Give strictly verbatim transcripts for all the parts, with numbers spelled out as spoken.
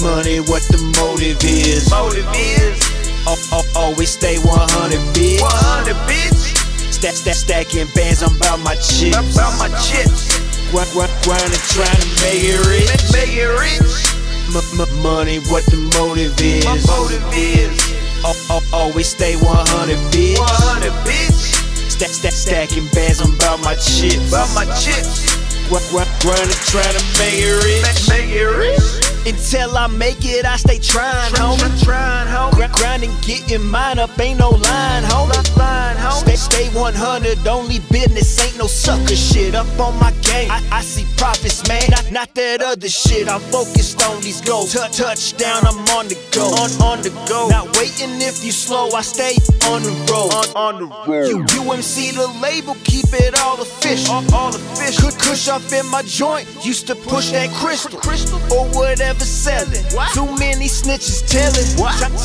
money, what the motive is. Motive is always stay one hundred, bitch. one hundred, bitch. Stack, stack, stacking bands, I'm about my chips. I'm about my chips. Grind, grind, grinding, trying to make it rich. Make it rich. M-m-money, what the motive is. My motive is always stay one hundred, bitch. one hundred, bitch. Stack, stack, stacking bands, I'm about my chips. About my chips. Grindin', trying to make it rich. Make it rich. Until I make it, I stay trying, homie. Trying, homie. Grinding, getting mine up, ain't no line, homie. Line, homie. Stay, stay one hundred, only business, ain't no sucker shit. Up on my game, I, I see profits, man. Not, not that other shit. I'm focused on these goals. Touch, touchdown, I'm on the go. On, on the go. Not waiting if you slow. I stay on the road. On, on the road. You, U M C the label, keep it all official. All, all official. Could cush up in my joint. Used to push that crystal, crystal or whatever selling. What? Too many snitches telling.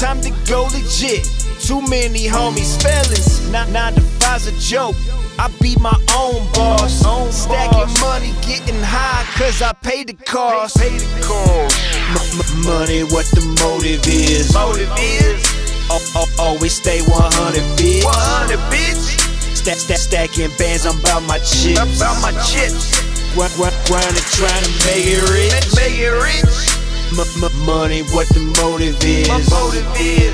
Time to go legit. Too many homies felons. Not nine to five's a joke. I be my own boss. Own Stacking boss. money, getting high, cause I pay the cost. Pay, pay the cost. M-m-money, what the motive is. Motive is always stay one hundred, bitch. one hundred, bitch. Stack, stack, stacking bands, I'm about my chips. I'm about my chips. Grind, grind, grindin', trying to make it rich. Make it rich. M-m-money, what the motive is. My motive is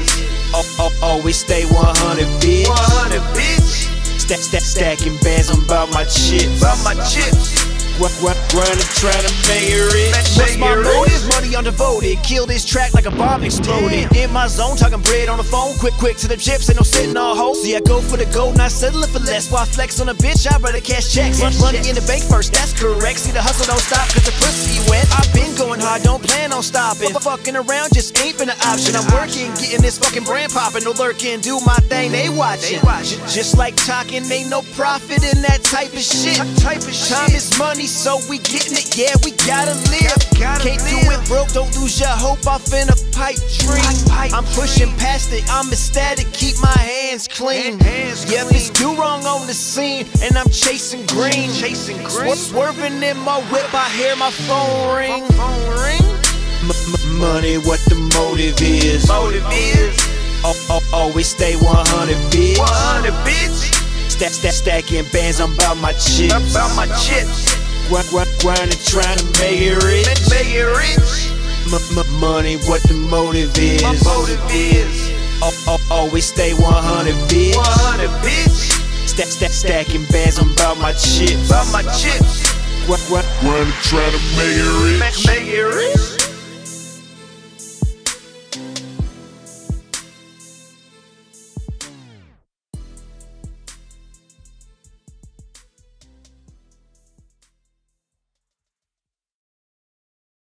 always stay one hundred, bitch. one hundred, bitch. Stack, stack, stacking bands, I'm about my chips. About my chips. Grindin', trying to make it rich. What's my motive? Money undevoted. Kill this track like a bomb exploded. In my zone, talking bread on the phone. Quick, quick to the chips, ain't no sitting on hoes. See, I go for the gold, not settling for less. While I flex on a bitch, I'd rather cash checks. Run, run in the bank first, that's correct. See, the hustle don't stop, cause the pussy wet. I've been going hard, don't plan on stopping. Fucking around just ain't been an option. I'm working, getting this fucking brand popping. No lurking, do my thing, they watching. Just like talking, ain't no profit in that type of shit. Type of shit. Time is money, so we getting it, yeah, we gotta live. Gotta Can't live. do it broke, don't lose your hope off in a pipe dream. Pipe, pipe I'm pushing dream. past it, I'm ecstatic, keep my hands clean. Hands yeah, it's do wrong on the scene, and I'm chasing green. Chasing green. Swerving in my whip, I hear my phone ring. My phone ring. M-m-money, what the motive is. Motive is always stay one hundred, bitch. one hundred, bitch. Stack, stack, stacking bands, I'm about my chips. I'm about my chips. Grind, grind, grindin', trying to make it rich. Make, make it rich. M-m-money, what the motive is. My motive is always stay one hundred, bitch. one hundred, bitch. Stack, stack, stacking bands, I'm about my chips. About my chips. Grind, grind, grindin', trying to make it rich. Make, make it rich.